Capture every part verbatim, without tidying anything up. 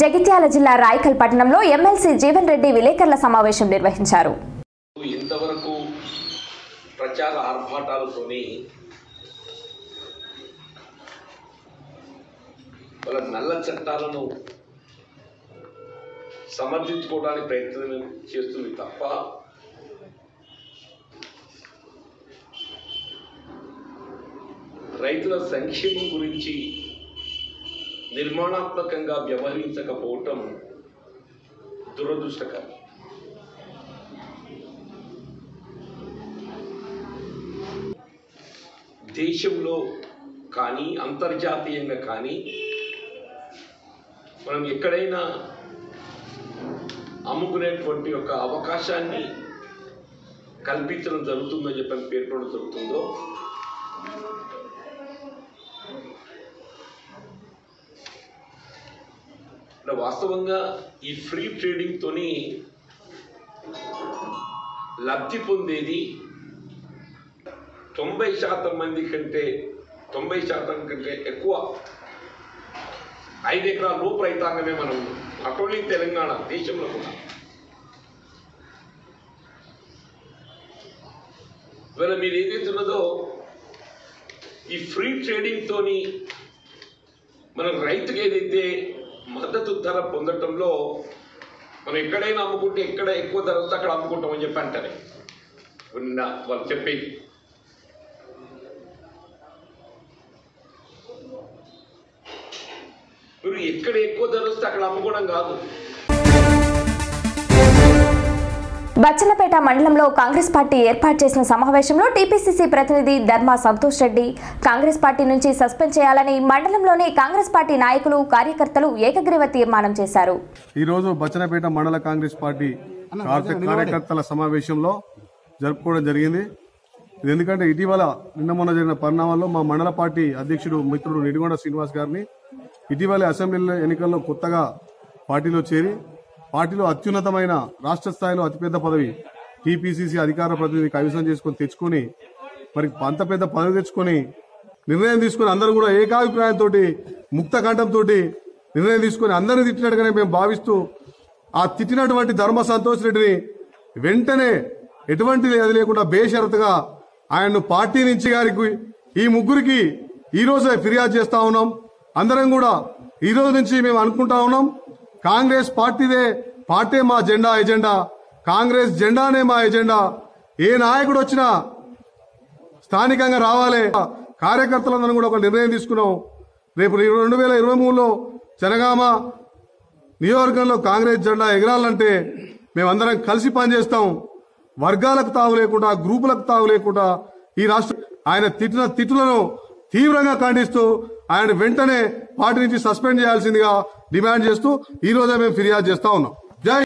జగిత్యాల జిల్లా రాయకల్ పట్టణంలో ఎమ్మెల్సీ జీవన్ రెడ్డి విలేకరుల సమావేశం నిర్వహించారు. ఇంతవరకు ప్రచార ఆర్భాటాలతోని వాళ్ళ నల్ల చట్టాలను సమర్థించుకోవడానికి ప్రయత్నం చేస్తుంది తప్ప రైతుల సంక్షేమం గురించి నిర్మాణాత్మకంగా వ్యవహరించకపోవటం దురదృష్టకరం. దేశంలో కానీ అంతర్జాతీయంగా కానీ మనం ఎక్కడైనా అమ్ముకునేటువంటి ఒక అవకాశాన్ని కల్పించడం జరుగుతుందని చెప్పని పేర్కొనడం జరుగుతుందో వాస్తవంగా ఈ ఫ్రీ ట్రేడింగ్తోని లబ్ధి పొందేది తొంభై శాతం మంది కంటే తొంభై శాతం కంటే ఎక్కువ ఐదు ఎకరాల లోపు రైతాంగమే మనం అటోలీ తెలంగాణ దేశంలో కూడా. ఇవాళ మీరు ఏదైతే ఉన్నదో ఈ ఫ్రీ ట్రేడింగ్తోని మనం రైతుకి ఏదైతే మద్దతు ధర పొందటంలో మనం ఎక్కడైనా అమ్ముకుంటే ఎక్కడ ఎక్కువ ధర వస్తే అక్కడ అమ్ముకుంటామని చెప్పి అంటారే నిన్న వాళ్ళు చెప్పేది. మీరు ఎక్కడ ఎక్కువ ధర వస్తే అక్కడ అమ్ముకోవడం కాదు. బచ్చన్నపేట మండలంలో కాంగ్రెస్ పార్టీ ఏర్పాటు చేసిన సమావేశంలో టీపీసీసీ ప్రతినిధి ధర్మా సంతోష్ రెడ్డి కాంగ్రెస్ పార్టీ నుంచి సస్పెండ్ చేయాలని మండలంలోని కాంగ్రెస్ పార్టీ నాయకులు కార్యకర్తలు ఏకగ్రీవ తీర్మానం చేశారు. ఈ రోజు బచ్చన్నపేట మండల కాంగ్రెస్ పార్టీ కార్యకర్తల సమావేశంలో జరుపుకోవడం జరిగింది. ఎందుకంటే ఇటీవల నిన్న మొన్న జరిగిన పరిణామాల్లో మా మండల పార్టీ అధ్యక్షుడు మిత్రుడు నిడిగొండ శ్రీనివాస్ గారిని ఇటీవల అసెంబ్లీ ఎన్నికల్లో కొత్తగా పార్టీలో చేరి పార్టీలో అత్యున్నతమైన రాష్ట్ర స్థాయిలో అతిపెద్ద పదవి టీపీసీసీ అధికార ప్రతినిధి కైవసం చేసుకుని తెచ్చుకుని మరి అంత పెద్ద పదవి తెచ్చుకుని నిర్ణయం తీసుకుని అందరూ కూడా ఏకాభిప్రాయంతో ముక్త కంఠంతో నిర్ణయం తీసుకుని అందరినీ తిట్టినట్టుగానే మేము భావిస్తూ ఆ తిట్టినటువంటి ధర్మ సంతోష్ రెడ్డిని వెంటనే ఎటువంటి అది లేకుండా బేషరతుగా ఆయన్ను పార్టీ నుంచి గారికి ఈ ముగ్గురికి ఈ రోజే ఫిర్యాదు చేస్తా ఉన్నాం. అందరం కూడా ఈ రోజు నుంచి మేము అనుకుంటా ఉన్నాం కాంగ్రెస్ పార్టీదే పార్టీ మా జెండా ఎజెండా, కాంగ్రెస్ జెండానే మా ఎజెండా. ఏ నాయకుడు వచ్చినా స్థానికంగా రావాలి. కార్యకర్తలందరం కూడా ఒక నిర్ణయం తీసుకున్నాం. రేపు రెండు వేల ఇరవై మూడులో జనగామ నియోజకవర్గంలో కాంగ్రెస్ జెండా ఎగరాలంటే మేమందరం కలిసి పనిచేస్తాం. వర్గాలకు తావు లేకుండా, గ్రూపులకు తావు లేకుండా ఈ రాష్ట్ర ఆయన తిట్టిన తిట్టులను తీవ్రంగా ఖండిస్తూ ఆయన వెంటనే పార్టీ నుంచి సస్పెండ్ చేయాల్సిందిగా డిమాండ్ చేస్తూ ఈ రోజే మేము ఫిర్యాదు చేస్తా ఉన్నాం. జై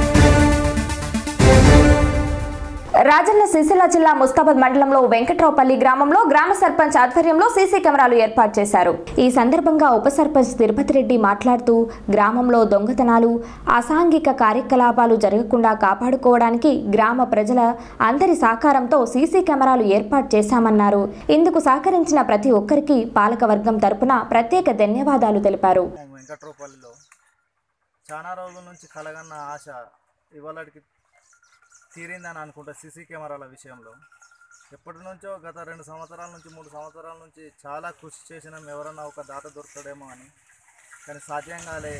రాజన్న సిరిసిల్ల జిల్లా ముస్తాబాద్ మండలంలో వెంకట్రావుపల్లి గ్రామంలో గ్రామ సర్పంచ్ ఆధ్వర్యంలో సీసీ కెమెరాలు ఏర్పాటు చేశారు. ఈ సందర్భంగా ఉప సర్పంచ్ తిరుపతి రెడ్డి మాట్లాడుతూ గ్రామంలో దొంగతనాలు, అసాంఘిక కార్యకలాపాలు జరగకుండా కాపాడుకోవడానికి గ్రామ ప్రజల అందరి సహకారంతో సీసీ కెమెరాలు ఏర్పాటు చేశామన్నారు. ఇందుకు సహకరించిన ప్రతి ఒక్కరికి పాలకవర్గం తరపున ప్రత్యేక ధన్యవాదాలు తెలిపారు. తీరిందని అనుకుంటా సీసీ కెమెరాల విషయంలో ఎప్పటి నుంచో గత రెండు సంవత్సరాల నుంచి మూడు సంవత్సరాల నుంచి చాలా కృషి చేసినాం. ఎవరన్నా ఒక దాత దొరుకుతాడేమో అని, కానీ సాధ్యం కాలే.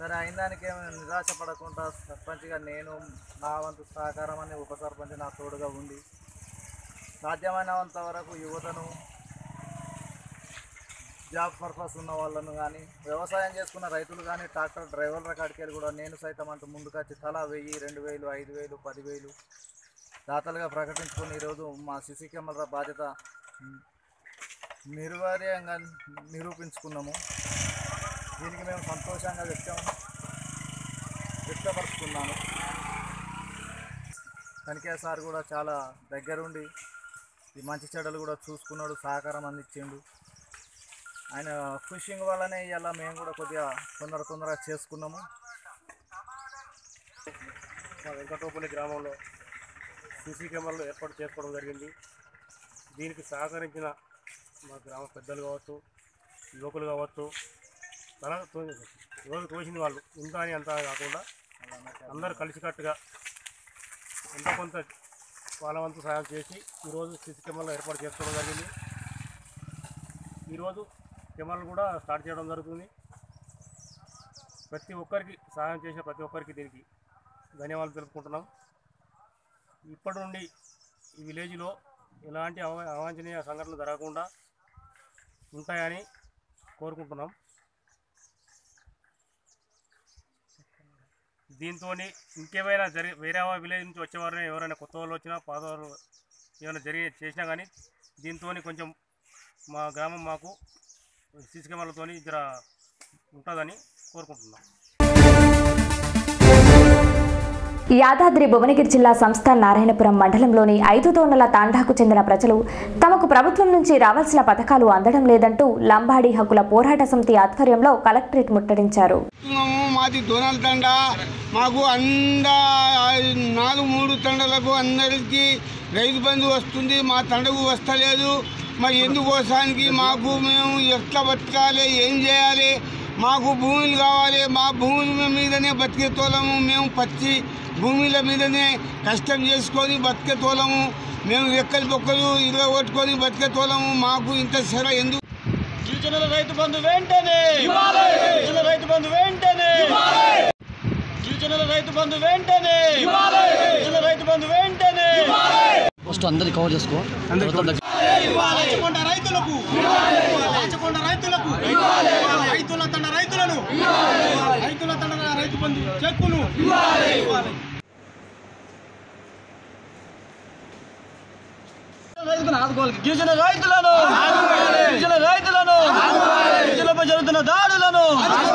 సరే అయిన దానికేమో నిరాశపడకుండా సర్పంచ్గా నేను నా వంతు సహకారం అని ఉప సర్పంచ్ నా తోడుగా ఉంది. సాధ్యమైనంత వరకు యువతను, జాబ్ పర్పస్ ఉన్న వాళ్ళను కానీ, వ్యవసాయం చేసుకున్న రైతులు కానీ, ట్రాక్టర్ డ్రైవర్ల కాడికి కూడా నేను సైతం అంటూ ముందుకు వచ్చి తలా వెయ్యి, రెండు వేలు, ఐదు వేలు, పదివేలు దాతలుగా ప్రకటించుకొని ఈరోజు మా సీసీ కెమెరా బాధ్యత నిర్వార్యంగా నిరూపించుకున్నాము. దీనికి మేము సంతోషంగా వ్యక్తం వ్యక్తపరుచుకున్నాము. కనికే సార్ కూడా చాలా దగ్గరుండి ఈ మంచి చెడ్డలు కూడా చూసుకున్నాడు, సహకారం అందించిండు. ఆయన ఫిషింగ్ వల్లనే ఇలా మేము కూడా కొద్దిగా తొందర తొందరగా చేసుకున్నాము. మా వెంకటోపల్లి గ్రామంలో సీసీ కెమెరాలు ఏర్పాటు చేసుకోవడం జరిగింది. దీనికి సహకరించిన మా గ్రామ పెద్దలు కావచ్చు, యువకులు కావచ్చు, తన రోజు తోసింది వాళ్ళు ఇంత అని అంతా కాకుండా అందరూ కలిసికట్టుగా ఎంతో కొంత వాళ్ళ వంతు సహాయం చేసి ఈరోజు సిసి కెమెరాలు ఏర్పాటు చేసుకోవడం జరిగింది. ఈరోజు కెమెరాలు కూడా స్టార్ట్ చేయడం జరుగుతుంది. ప్రతి ఒక్కరికి సహాయం చేసిన ప్రతి ఒక్కరికి దీనికి ధన్యవాదాలు తెలుపుకుంటున్నాం. ఇప్పటి నుండి ఈ విలేజ్లో ఇలాంటి అవాంఛనీయ సంఘటనలు జరగకుండా ఉంటాయని కోరుకుంటున్నాం. దీంతో ఇంకేమైనా జరి వేరే విలేజ్ నుంచి వచ్చేవారు ఎవరైనా కొత్త వాళ్ళు వచ్చినా పాత వాళ్ళు ఏమైనా జరిగి చేసినా కానీ దీంతో కొంచెం మా గ్రామం మాకు సీసీ కెమెరాలతో ఇద్దరు ఉంటుందని కోరుకుంటున్నాం. యాదాద్రి భువనగిరి జిల్లా సంస్థ నారాయణపురం మండలంలోని ఐదు తోనల తాండాకు చెందిన ప్రజలు తమకు ప్రభుత్వం నుంచి రావాల్సిన పథకాలు అందడం లేదంటూ లంబాడి హక్కుల పోరాట సమితి ఆధ్వర్యంలో కలెక్టరేట్ ముట్టడించారు. మాది దోనల తండా, మాకు అంద నాలుగు మూడు తండలకు అందరికీ రైతు బంధు వస్తుంది, మా తండకు వస్తలేదు. మరి ఎందుకోసానికి మాకు మేము ఎట్లా బతకాలి, ఏం చేయాలి? మాకు భూములు కావాలి, మా భూముల మీదనే బతికే తోలము, మేము పచ్చి భూమిల మీదనే కష్టం చేసుకొని బతికే తోలము, మేము ఎక్కడి తొక్కలు ఇరవై కొట్టుకొని బతికే తోలము, మాకు ఇంత సెర ఎందుకు? గిరిజనుల రైతు బంధు వెంటనే ఇవ్వాలి, గిరిజనుల రైతు బంధు వెంటనే ఇవ్వాలి, గిరిజనుల రైతు బంధు వెంటనే ఇవ్వాలి, గిరిజనుల రైతు బంధు వెంటనే ఇవ్వాలి. ఫస్ట్ అందరి కవర్ చేసుకో, అందరి రాచకొండ రైతులకు ఇవ్వాలి, రాచకొండ రైతులకు ఇవ్వాలి, రైతుల తండ రైతులను ఇవ్వాలి, రైతుల తండ రైతు బంధు చెక్కులు ఇవ్వాలి ఇవ్వాలి. గిరిజన రైతులను గిరిజన రైతులను గిరిజనపై జరుగుతున్న దాడులను